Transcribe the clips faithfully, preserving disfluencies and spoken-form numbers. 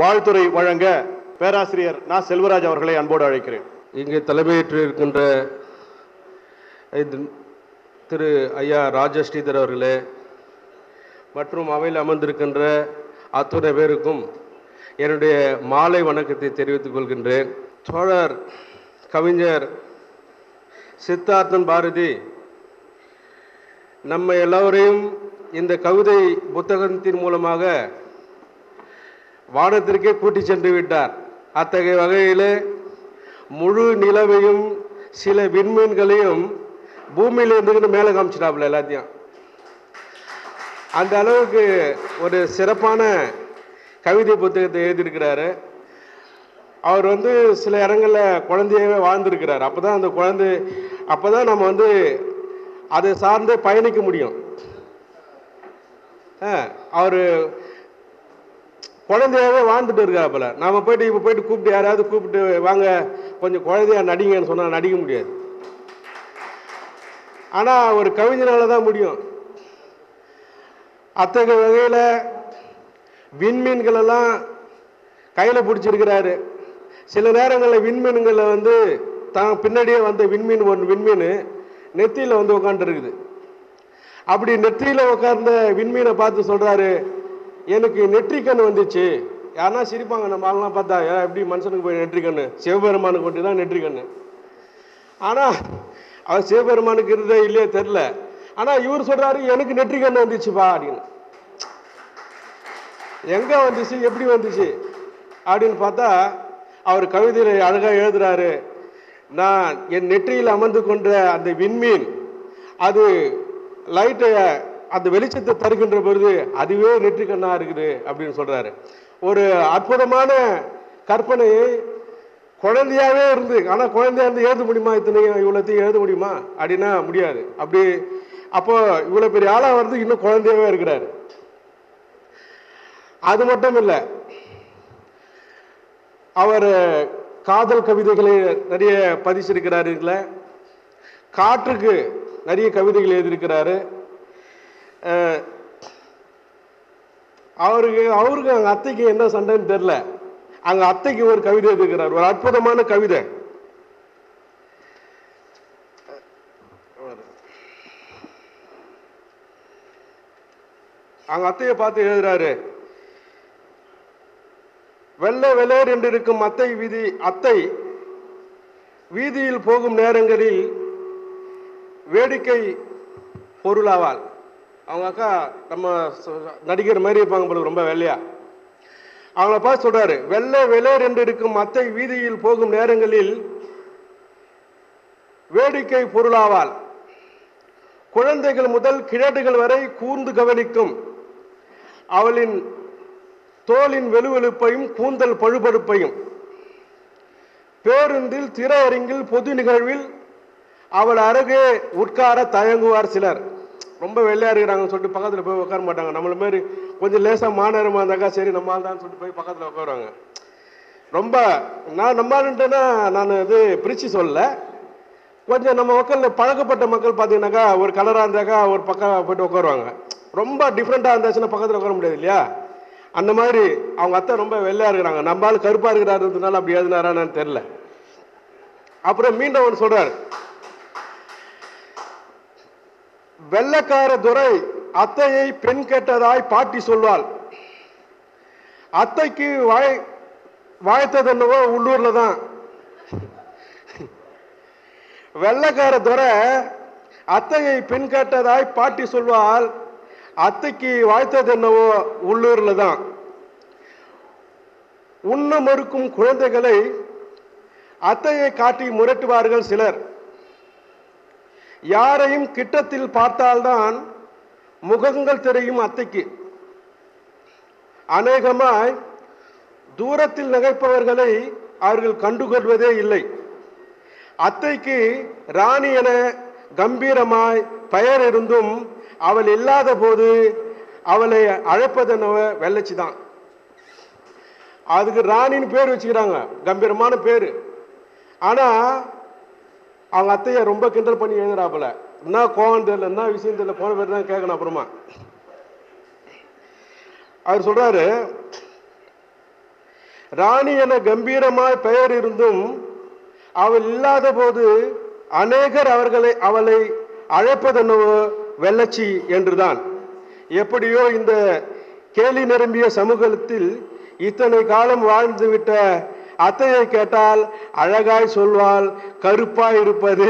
வாழ்த்துரை வழங்க பேராசிரியர் நா செல்வராஜ் அவர்களை அன்போடு அழைக்கிறேன். இங்கே தலைமையேற்று இருக்கின்ற திரு ஐயா ராஜஸ்ரீதர் அவர்களே மற்றும் அவையில் அமர்ந்திருக்கின்ற அத்துணை பேருக்கும் என்னுடைய மாலை வணக்கத்தை தெரிவித்துக் கொள்கின்றேன். தோழர் கவிஞர் சித்தார்த்தன் பாரதி நம்ம எல்லோரையும் இந்த கவிதை புத்தகத்தின் மூலமாக வானத்திற்கே கூட்டி சென்று விட்டார். அத்தகைய வகையில் முழு நிலவையும் சில விண்மீன்களையும் பூமியில் இருந்துக்கிட்டு மேலே காமிச்சிட்டாப்புல எல்லாத்தையும். அந்த அளவுக்கு ஒரு சிறப்பான கவிதை புத்தகத்தை எழுதியிருக்கிறாரு. அவர் வந்து சில இடங்களில் குழந்தையாகவே வாழ்ந்திருக்கிறார். அப்போ தான் அந்த குழந்தை அப்போ தான் நம்ம வந்து அதை சார்ந்து பயணிக்க முடியும். அவர் குழந்தையாகவே வாழ்ந்துட்டு இருக்கிறாப்புல நாம் போய்ட்டு இப்போ போய்ட்டு கூப்பிட்டு யாராவது கூப்பிட்டு வாங்க கொஞ்சம் குழந்தையா நடிங்கன்னு சொன்னால் நடிக்க முடியாது. ஆனால் ஒரு கவிஞனால தான் முடியும். அத்தகைய வகையில் விண்மீன்களெல்லாம் கையில் பிடிச்சிருக்கிறாரு. சில நேரங்களில் விண்மீன்களில் வந்து தான் பின்னாடியே வந்த விண்மீன் ஒன்று விண்மீன் நெத்தியில் வந்து உட்காந்துருக்குது. அப்படி நெற்றியில் உட்கார்ந்த விண்மீனை பார்த்து சொல்கிறாரு, எனக்கு நெற்றிக்கண் வந்துச்சு. யாருன்னா சிரிப்பாங்க நம்ம ஆள்லாம் பார்த்தா, எப்படி மனுஷனுக்கு போய் நெற்றிக்கண், சிவபெருமானுக்கு ஒட்டி தான் நெற்றிக்கண். ஆனால் அவர் சிவபெருமானுக்கு இருந்தே இல்லையே தெரில, ஆனால் இவர் சொல்கிறாரு எனக்கு நெற்றிக்கண் வந்துச்சுப்பா அப்படின்னு. எங்கே வந்துச்சு எப்படி வந்துச்சு அப்படின்னு பார்த்தா அவர் கவிதையில் அழகாக எழுதுகிறாரு. நான் என் நெற்றியில் அமர்ந்து கொண்ட அந்த விண்மீன் அது லைட்டை அந்த வெளிச்சத்தை தருகின்ற பொழுது அதுவே நெற்றிக்கண்ணாக இருக்குது அப்படின்னு சொல்கிறாரு. ஒரு அற்புதமான கற்பனையை குழந்தையாகவே இருந்து, ஆனால் குழந்தையாக இருந்து எழுத முடியுமா? இத்தனையும் இவ்வளோத்தையும் எழுத முடியுமா அப்படின்னா முடியாது. அப்படி அப்போது இவ்வளோ பெரிய ஆளாக வந்து இன்னும் குழந்தையாகவே இருக்கிறாரு. அது மட்டும் இல்லை, அவர் காதல் கவிதைகளை நிறைய பதிச்சிருக்கிறாரு. இதில் காற்றுக்கு நிறைய கவிதைகள் எழுதியிருக்கிறாரு. அவருக்கு அவருக்கு அங்கே அத்தைக்கு என்ன சண்டைன்னு தெரில, அங்கே அத்தைக்கு ஒரு கவிதை எழுதியிருக்கிறார். ஒரு அற்புதமான கவிதை. அங்கே அத்தையை பார்த்து எழுதுறாரு, வெள்ளை வெளேர் என்று இருக்கும் அத்தை வீதி அத்தை வீதியில் போகும் நேரங்களில் வேடிக்கை பொருளாவாள். அவங்க அக்கா நம்ம நடிக்கிற மாதிரி இருப்பாங்க போல, ரொம்ப வெள்ளையா. அவங்கள பார்த்து சொல்றாரு, வெள்ளை வெளேர் என்று இருக்கும் அத்தை வீதியில் போகும் நேரங்களில் வேடிக்கை பொருளாவாள். குழந்தைகள் முதல் கிழடுகள் வரை கூர்ந்து கவனிக்கும். அவளின் தோலின் வெளுவெழுப்பையும் கூந்தல் பழுபழுப்பையும் பேருந்தில் திரையரங்கில் பொது நிகழ்வில் அவள் அருகே உட்கார தயங்குவார் சிலர். ரொம்ப வெள்ளையா இருக்கிறாங்கன்னு சொல்லிட்டு பக்கத்தில் போய் உட்கார மாட்டாங்க. நம்மள மாதிரி கொஞ்சம் லேசாக மாநகரமாக இருந்தாக்கா சரி நம்ம ஆள்தான்னு சொல்லிட்டு போய் பக்கத்தில் உட்காருவாங்க. ரொம்ப நான் நம்ம ஆளுன்ட்டுன்னா நான் இது பிரித்து சொல்ல, கொஞ்சம் நம்ம மக்கள் பழக்கப்பட்ட மக்கள் பார்த்தீங்கன்னாக்கா ஒரு கலராக இருந்தாக்கா ஒரு பக்கம் போய்ட்டு உட்காருவாங்க. ரொம்ப டிஃப்ரெண்ட்டாக இருந்தாச்சுன்னா பக்கத்தில் உட்கார முடியாது இல்லையா? அந்த மாதிரி அவங்க அத்தை ரொம்ப வெள்ளையா இருக்கிறாங்க, நம்மளால கருப்பா இருக்கிறாருனால அப்படி எழுதினாரான்னு தெரியல. அப்புறம் மீண்டும் அவர் சொல்றாரு, வெள்ளைக்கார துரை அத்தையை பெண் கேட்டதாய் பாட்டி சொல்வாள். அத்தைக்கு வாய் வாய்த்தது என்னவோ உள்ளூர்ல தான். வெள்ளைக்கார துரை அத்தையை பெண் கேட்டதாய் பாட்டி சொல்வாள், அத்தைக்கு வாழ்த்தது என்னவோ உள்ளூர்ல தான். உண்ண மறுக்கும் குழந்தைகளை அத்தையை காட்டி முரட்டுவார்கள் சிலர். யாரையும் கிட்டத்தில் பார்த்தால்தான் முகங்கள் தெரியும் அத்தைக்கு. அநேகமாய் தூரத்தில் நகைப்பவர்களை அவர்கள் கண்டுகொள்வதே இல்லை. அத்தைக்கு ராணி என கம்பீரமாய் பெயர் இருந்தும் அவள் இல்லாத போது அவளை அழைப்பதென்னவ வெள்ளைச்சி தான். அதுக்கு ராணின்னு பேர் வச்சுக்கிறாங்க, கம்பீரமான பேர். ஆனால் அவங்க அத்தையை ரொம்ப கிண்டல் பண்ணி எழுதுறாப்புல. என்ன கோவம் தெரியல, என்ன விஷயம் தெரியல, போன பேர் தான் கேட்கணும். அப்புறமா அவர் சொல்றாரு, ராணி என கம்பீரமாய் பெயர் இருந்தும் அவள் இல்லாத போது அநேகர் அவர்களை அவளை அழைப்பதென்னவோ வெள்ளச்சி என்றுதான். எப்படியோ இந்த கேலி நிரம்பிய சமூகத்தில் இத்தனை காலம் வாழ்ந்துவிட்ட அத்தையை கேட்டால் அழகாய் சொல்வாள், கருப்பாய் இருப்பது.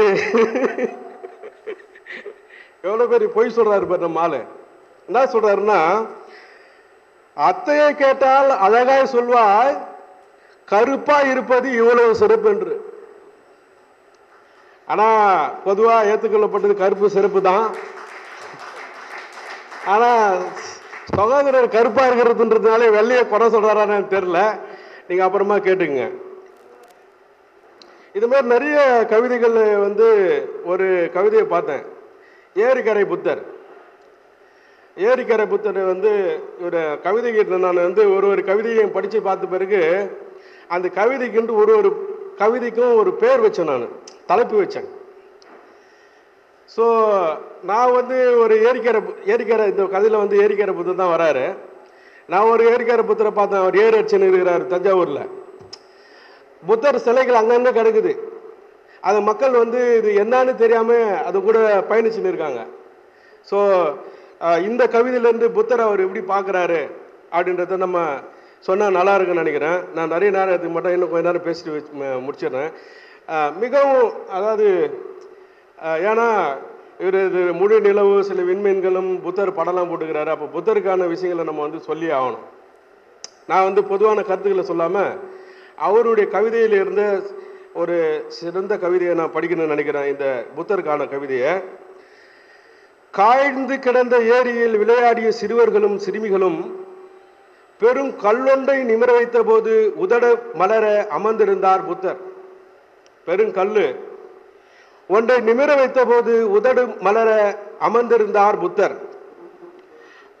எவ்வளோ பேர் பொய் சொல்றாரு பாரு நம்ம ஆளு. என்ன சொல்றாருன்னா, அத்தையை கேட்டால் அழகாய் சொல்வாய், கருப்பாய் இருப்பது இவ்வளவு சிறப்பு என்று. ஆனா பொதுவா ஏற்றுக்கொள்ளப்பட்டது கருப்பு சிறப்பு தான். ஆனா சகோதரர் கருப்பா இருக்கிறதுன்றதுனால வெள்ளையை குறை சொல்றாரான்னு தெரியல, நீங்க அப்புறமா கேட்டுங்க. இது மாதிரி நிறைய கவிதைகள் வந்து, ஒரு கவிதையை பார்த்தேன், ஏரிக்கரை புத்தர். ஏரிக்கரை புத்தர் வந்து ஒரு கவிதை கேட்டு நான் வந்து ஒரு ஒரு கவிதையை படித்து பார்த்த பிறகு அந்த கவிதைக்குன்ட்டு ஒரு ஒரு கவிதைக்கும் ஒரு பேர் வச்சேன், நான் தலைப்பு வச்சேன். ஸோ நான் வந்து ஒரு ஏரிக்கரை ஏரிக்கரை இந்த கதையில் வந்து ஏரிக்கரை புத்தர் தான் வராரு. நான் ஒரு ஏரிக்கரை புத்தரை பார்த்தேன், அவர் ஏர் அடிச்சுன்னு இருக்கிறார் தஞ்சாவூரில். புத்தர் சிலைகள் அங்கங்கே கிடக்குது, அது மக்கள் வந்து இது என்னான்னு தெரியாமல் அது கூட பயணிச்சுன்னு இருக்காங்க. ஸோ இந்த கவிதையிலேருந்து புத்தர் அவர் எப்படி பார்க்குறாரு அப்படின்றத நம்ம சொன்னால் நல்லா இருக்குன்னு நினைக்கிறேன். நான் நிறைய நேரம் அதுக்கு மட்டும் இன்னும் கொஞ்ச நேரம் பேசிட்டு வச்சு முடிச்சிடுறேன். மிகவும் அதாவது ஏன்னா இவர் இது முழு நிலவு சில விண்மீன்களும் புத்தர் படம்லாம் போட்டுக்கிறாரு. அப்போ புத்தருக்கான விஷயங்களை நம்ம வந்து சொல்லி ஆகணும். நான் வந்து பொதுவான கருத்துக்களை சொல்லாமல் அவருடைய கவிதையில் இருந்த ஒரு சிறந்த கவிதையை நான் படிக்கணும்னு நினைக்கிறேன், இந்த புத்தருக்கான கவிதையை. காய்ந்து கிடந்த ஏரியில் விளையாடிய சிறுவர்களும் சிறுமிகளும் பெரும் கல்லொன்றை நிமிர வைத்த போது உதட மலர அமர்ந்திருந்தார் புத்தர். பெருங்கல் ஒன்றை நிமிர வைத்த போது உதடு மலர அமர்ந்திருந்தார் புத்தர்.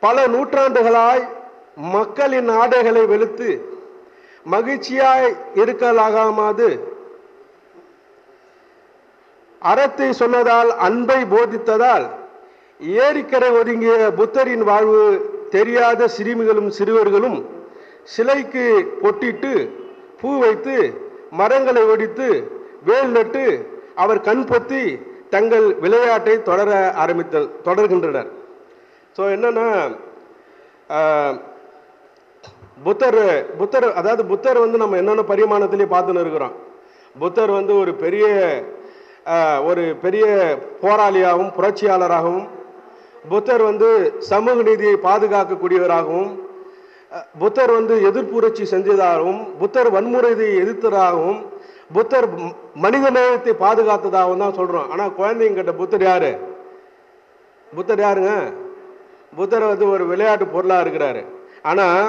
பல நூற்றாண்டுகளாய் மக்களின் ஆடைகளை வெளுத்து மகிழ்ச்சியாய் இருக்கலாகாமது அறத்தை சொன்னதால் அன்பை போதித்ததால் ஏரிக்கரை ஒதுங்கிய புத்தரின் வாழ்வு தெரியாத சிறுமிகளும் சிறுவர்களும் சிலைக்கு பொட்டிட்டு பூ வைத்து மரங்களை ஒடித்து வேல் நட்டு அவர் கண் பொத்தி தங்கள் விளையாட்டை தொடர ஆரம்பித்த தொடர்கின்றனர். ஸோ என்னன்னா, புத்தர் புத்தர் அதாவது புத்தர் வந்து நம்ம என்னென்ன பரிமாணத்திலே பார்த்துன்னு இருக்கிறோம். புத்தர் வந்து ஒரு பெரிய ஒரு பெரிய போராளியாகவும் புரட்சியாளராகவும், புத்தர் வந்து சமூக நீதியை பாதுகாக்கக்கூடியவராகவும், புத்தர் வந்து எதிர்ப்புரட்சி செஞ்சதாகவும், புத்தர் வன்முறையை எதிர்த்ததாகவும், புத்தர் மனித நேயத்தை பாதுகாத்ததாகவும் தான் சொல்கிறோம். ஆனால் குழந்தைங்க கிட்ட புத்தர் யாரு? புத்தர் யாருங்க? புத்தர் வந்து ஒரு விளையாட்டு பொருளாக இருக்கிறாரு. ஆனால்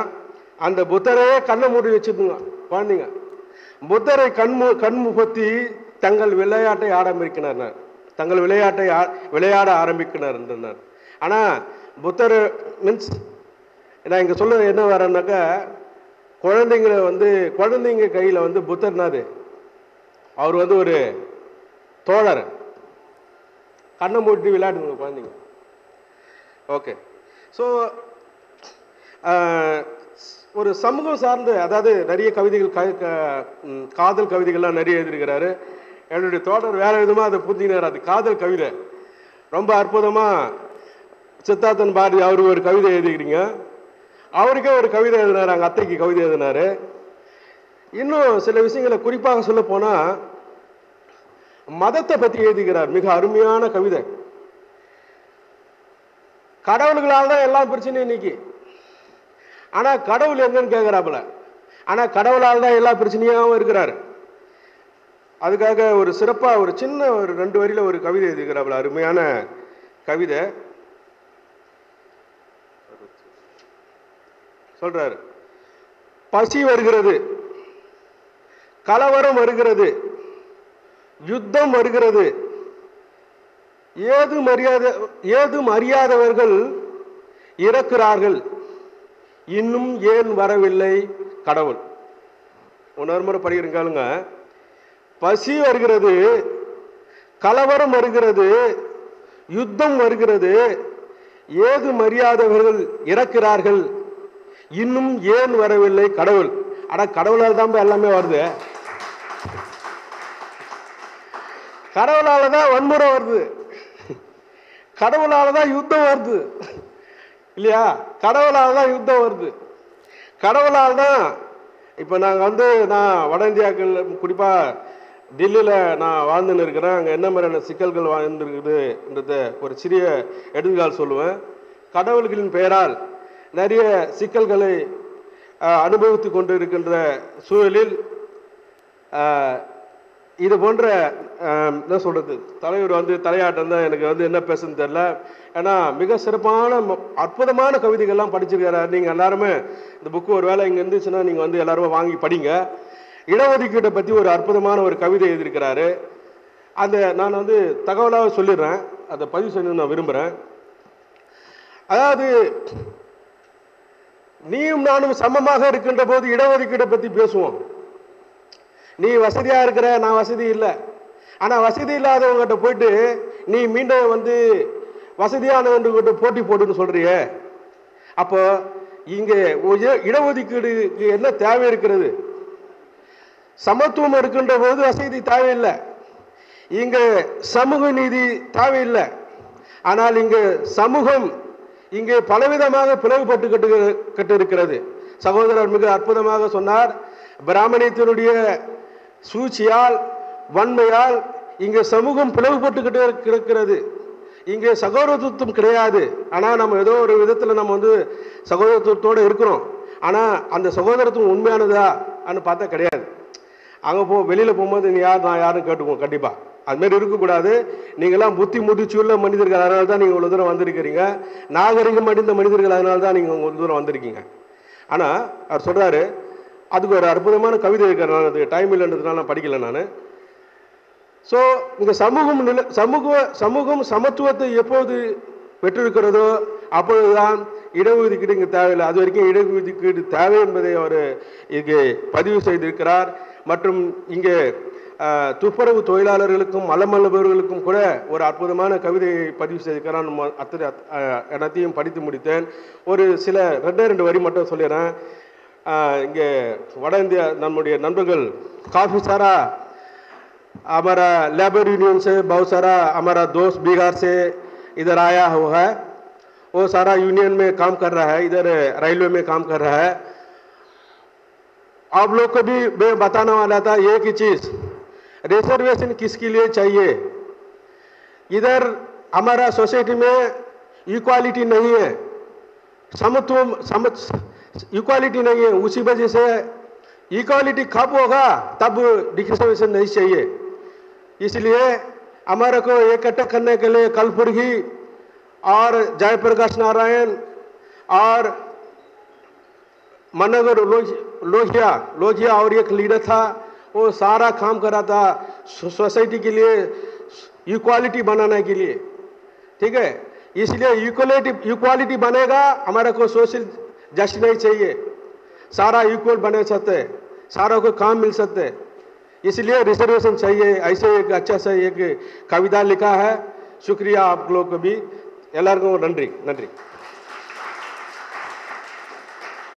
அந்த புத்தரையே கண்ணை மூடி வச்சுக்கோங்க குழந்தைங்க. புத்தரை கண்மு கண்முகத்தி தங்கள் விளையாட்டை ஆரம்பிக்கின்றனர், தங்கள் விளையாட்டை விளையாட ஆரம்பிக்கின்றனர். ஆனால் புத்தர் மீன்ஸ் நான் இங்கே சொல்ல என்ன வரேன்னாக்கா, குழந்தைங்களை வந்து குழந்தைங்க கையில் வந்து புத்தர்னாது அவர் வந்து ஒரு தோழர். கண்ணை மூடி விளையாடுங்க குழந்தைங்க. ஓகே, ஸோ ஒரு சமூகம் சார்ந்த அதாவது நிறைய கவிதைகள் காதல் கவிதைகள்லாம் நிறைய எழுதியிருக்கிறாரு. என்னுடைய தோழர் வேறு விதமாக அதை புரிஞ்சுக்கிறார். அது காதல் கவிதை ரொம்ப அற்புதமாக. சித்தார்த்தன் பாரதி அவர் ஒரு கவிதை எழுதிக்கிறீங்க, அவருக்கே ஒரு கவிதை எழுதினார், அங்கே அத்தைக்கு கவிதை எழுதினார். இன்னும் சில விஷயங்களை குறிப்பாக சொல்ல போனால் மதத்தை பற்றி எழுதுகிறார். மிக அருமையான கவிதை. கடவுள்களால் தான் எல்லா பிரச்சனையும் இன்னைக்கு. ஆனால் கடவுள் எங்கன்னு கேட்குறாப்புல, ஆனால் கடவுளால் தான் எல்லா பிரச்சனையாகவும் இருக்கிறாரு. அதுக்காக ஒரு சிறப்பாக ஒரு சின்ன ஒரு ரெண்டு வரியில் ஒரு கவிதை எழுதுகிறாப்புல, அருமையான கவிதை சொல்றாரு. பசி வருகிறது, கலவரம் வருகிறது, யுத்தம் வருகிறது, ஏதும் அறியாத ஏதும் அறியாதவர்கள் இறக்கிறார்கள், இன்னும் ஏன் வரவில்லை கடவுள். இன்னொரு முறை படிக்கிறீங்க. பசி வருகிறது, கலவரம் வருகிறது, யுத்தம் வருகிறது, ஏதும் அறியாதவர்கள் இறக்கிறார்கள், இன்னும் ஏன் வரவில்லை கடவுள். அட கடவுளால தான் எல்லாமே வருது, கடவுளால தான் வன்முறை வருது, கடவுளால தான் யுத்தம் வருது இல்லையா, கடவுளால தான் யுத்தம் வருது, கடவுளால் தான். இப்போ நாங்கள் வந்து நான் வட இந்தியாக்கள் குறிப்பாக டெல்லியில் நான் வாழ்ந்துன்னு இருக்கிறேன், அங்கே என்ன மாதிரியான சிக்கல்கள் வாழ்ந்துருக்குதுன்றத ஒரு சிறிய எடுத்துக்கால் சொல்லுவேன். கடவுள்களின் பெயரால் நிறைய சிக்கல்களை அனுபவித்து கொண்டு இருக்கின்ற சூழலில் இது போன்ற என்ன சொல்கிறது, தலைவர் வந்து தலையாட்டம் தான் எனக்கு வந்து என்ன பேசுன்னு தெரில. ஏன்னா மிக சிறப்பான அற்புதமான கவிதைகள்லாம் படிச்சிருக்கிறார். நீங்கள் எல்லாருமே இந்த புக்கு ஒரு வேளை இங்கே இருந்துச்சுன்னா நீங்கள் வந்து எல்லாருமே வாங்கி படிங்க. இடஒதுக்கீட்டை பற்றி ஒரு அற்புதமான ஒரு கவிதை எழுதியிருக்கிறாரு. அந்த நான் வந்து தகவலாக சொல்லிடுறேன், அதை பதிவு செய்யணும்னு நான் விரும்புகிறேன். அதாவது நீயும் நானும் சமமாக இருக்கின்ற போது இடஒதுக்கீட்டை பற்றி பேசுவோம். நீ வசதியாக இருக்கிற, நான் வசதி இல்லை. ஆனால் வசதி இல்லாதவங்ககிட்ட போயிட்டு நீ மீண்டும் வந்து வசதியானவங்ககிட்ட போட்டி போட்டுன்னு சொல்கிறிய. அப்போ இங்கே இடஒதுக்கீடுக்கு என்ன தேவை இருக்கிறது? சமத்துவம் இருக்கின்ற போது வசதி தேவையில்லை, இங்கே சமூக நீதி தேவையில்லை. ஆனால் இங்கே சமூகம் இங்கே பலவிதமாக பிளவுபட்டு கட்டு கட்டு இருக்கிறது. சகோதரர் மிக அற்புதமாக சொன்னார், பிராமணியத்தினுடைய சூழ்ச்சியால் வன்மையால் இங்கே சமூகம் பிளவுபட்டுக்கிட்டே இருக்கிறது, இங்கே சகோதரத்துவம் கிடையாது. ஆனால் நம்ம ஏதோ ஒரு விதத்தில் நம்ம வந்து சகோதரத்துவத்தோடு இருக்கிறோம். ஆனால் அந்த சகோதரத்துவம் உண்மையானதான்னு பார்த்தா கிடையாது. அங்கே போ வெளியில் போகும்போது நீ யார் நான் யாரும் கேட்டுக்குவோம் கண்டிப்பாக. அதுமாரி இருக்கக்கூடாது. நீங்கள்லாம் புத்தி முதிர்ச்சியுள்ள மனிதர்கள், அதனால தான் நீங்கள் இவ்வளோ தூரம் வந்திருக்கிறீங்க. நாகரிகம் அடைந்த மனிதர்கள், அதனால தான் நீங்கள் இவ்வளோ தூரம் வந்திருக்கீங்க. ஆனால் அவர் சொல்கிறாரு, அதுக்கு ஒரு அற்புதமான கவிதை இருக்கிற, நான் அது டைம் இல்லைன்றதுனால நான் படிக்கலை நான். ஸோ இங்கே சமூகம் நில சமூக சமூகம் சமத்துவத்தை எப்போது பெற்றிருக்கிறதோ அப்பொழுது தான் இடஒதுக்கீடு இங்கே தேவையில்லை. அது வரைக்கும் இடஒதுக்கீடு தேவை என்பதை அவர் இங்கே பதிவு செய்திருக்கிறார். மற்றும் இங்கே துப்புரவு தொழிலாளர்களுக்கும் மலமல்லவர்களுக்கும் கூட ஒரு அற்புதமான கவிதையை பதிவு செய்திருக்கிறான். அத்தனை எல்லாத்தையும் படித்து முடித்தேன். ஒரு சில ரெண்டே ரெண்டு வரி மட்டும் சொல்லிடுறேன். இங்கே வட இந்தியா நம்முடைய நண்பர்கள், काफ़ी सारा हमारा लेबर यूनियन से बहुत सारा हमारा दोस्त बिहार से इधर आया हुआ है, वो सारा यूनियन में काम कर रहा है, इधर रेलवे में काम कर रहा है. आप लोग को भी मैं बताने वाला था एक ही चीज़, रिजर्वेशन किसके लिए चाहिए. इधर हमारा सोसाइटी में इक्वालिटी नहीं है, समत्व समझ इक्वालिटी नहीं है. उसी वजह से इक्वालिटी कब होगा, तब डिस्क्रिमिनेशन नहीं चाहिए. इसलिए हमारे को इकट्ठा करने के लिए कलबुर्गी और जयप्रकाश नारायण और मनोहर लोहिया लोहिया और एक लीडर था, वो सारा काम कर रहा था सोसाइटी के लिए इक्वालिटी बनाने के लिए. ठीक है, इसलिए इक्वालिटी इक्वालिटी बनेगा, हमारे को सोशल जस्ट नहीं चाहिए. सारा इक्वल बने सकते, सारा को काम मिल सकते, इसलिए रिजर्वेशन चाहिए. ऐसे एक अच्छा सा एक कविता लिखा है. शुक्रिया आप लोग को भी, एल्लारुक्कुम नंद्री नंद्री.